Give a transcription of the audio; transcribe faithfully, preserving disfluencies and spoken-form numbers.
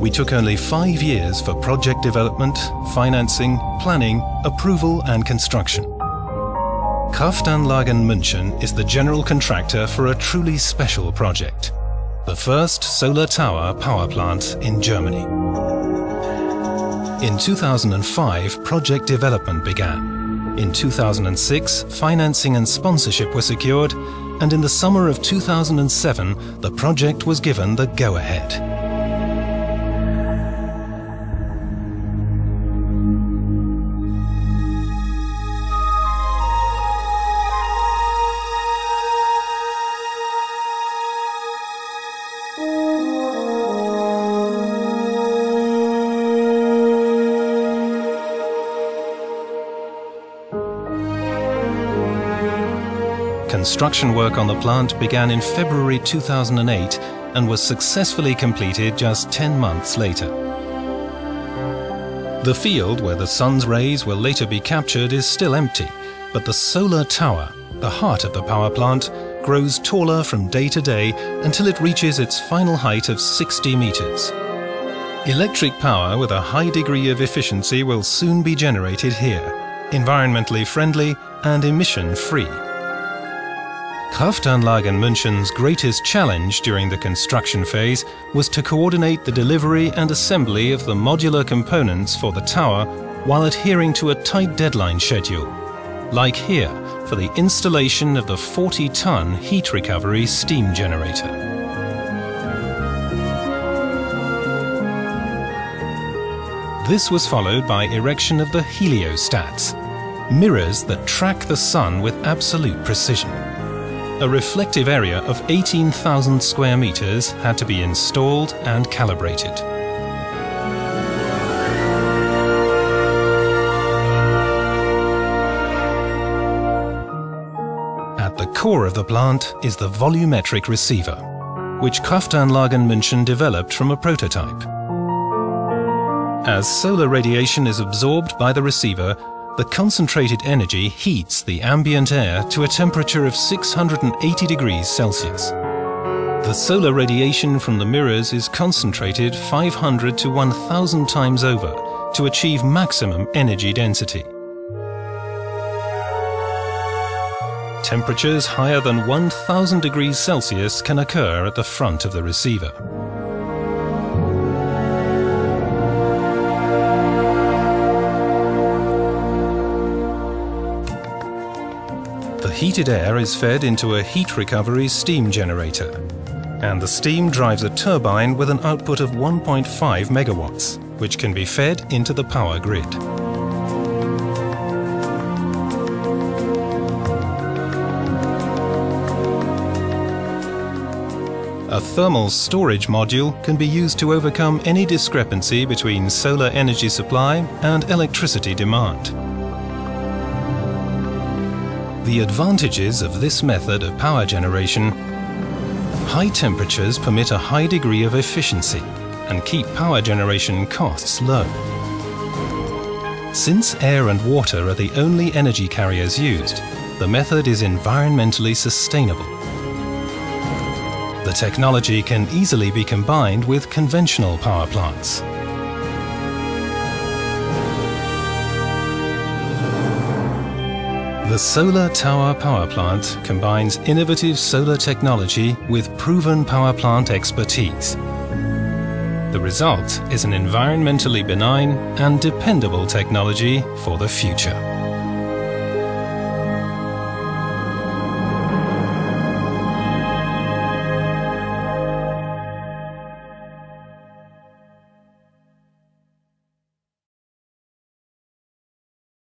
We took only five years for project development, financing, planning, approval and construction. Kraftanlagen München is the general contractor for a truly special project, the first solar tower power plant in Germany. In two thousand five, project development began. In two thousand six, financing and sponsorship were secured, and in the summer of two thousand seven, the project was given the go-ahead. Construction work on the plant began in February two thousand eight and was successfully completed just ten months later. The field where the sun's rays will later be captured is still empty, but the solar tower, the heart of the power plant, grows taller from day to day until it reaches its final height of sixty meters. Electric power with a high degree of efficiency will soon be generated here, environmentally friendly and emission-free. Kraftanlagen München's greatest challenge during the construction phase was to coordinate the delivery and assembly of the modular components for the tower while adhering to a tight deadline schedule, like here for the installation of the forty ton heat recovery steam generator. This was followed by erection of the heliostats, mirrors that track the sun with absolute precision. A reflective area of eighteen thousand square meters had to be installed and calibrated. At the core of the plant is the volumetric receiver, which Kraftanlagen München developed from a prototype. As solar radiation is absorbed by the receiver, the concentrated energy heats the ambient air to a temperature of six hundred eighty degrees Celsius. The solar radiation from the mirrors is concentrated five hundred to one thousand times over to achieve maximum energy density. Temperatures higher than one thousand degrees Celsius can occur at the front of the receiver. The heated air is fed into a heat recovery steam generator, and the steam drives a turbine with an output of one point five megawatts, which can be fed into the power grid. A thermal storage module can be used to overcome any discrepancy between solar energy supply and electricity demand. The advantages of this method of power generation: high temperatures permit a high degree of efficiency and keep power generation costs low. Since air and water are the only energy carriers used, the method is environmentally sustainable. The technology can easily be combined with conventional power plants. The solar tower power plant combines innovative solar technology with proven power plant expertise. The result is an environmentally benign and dependable technology for the future.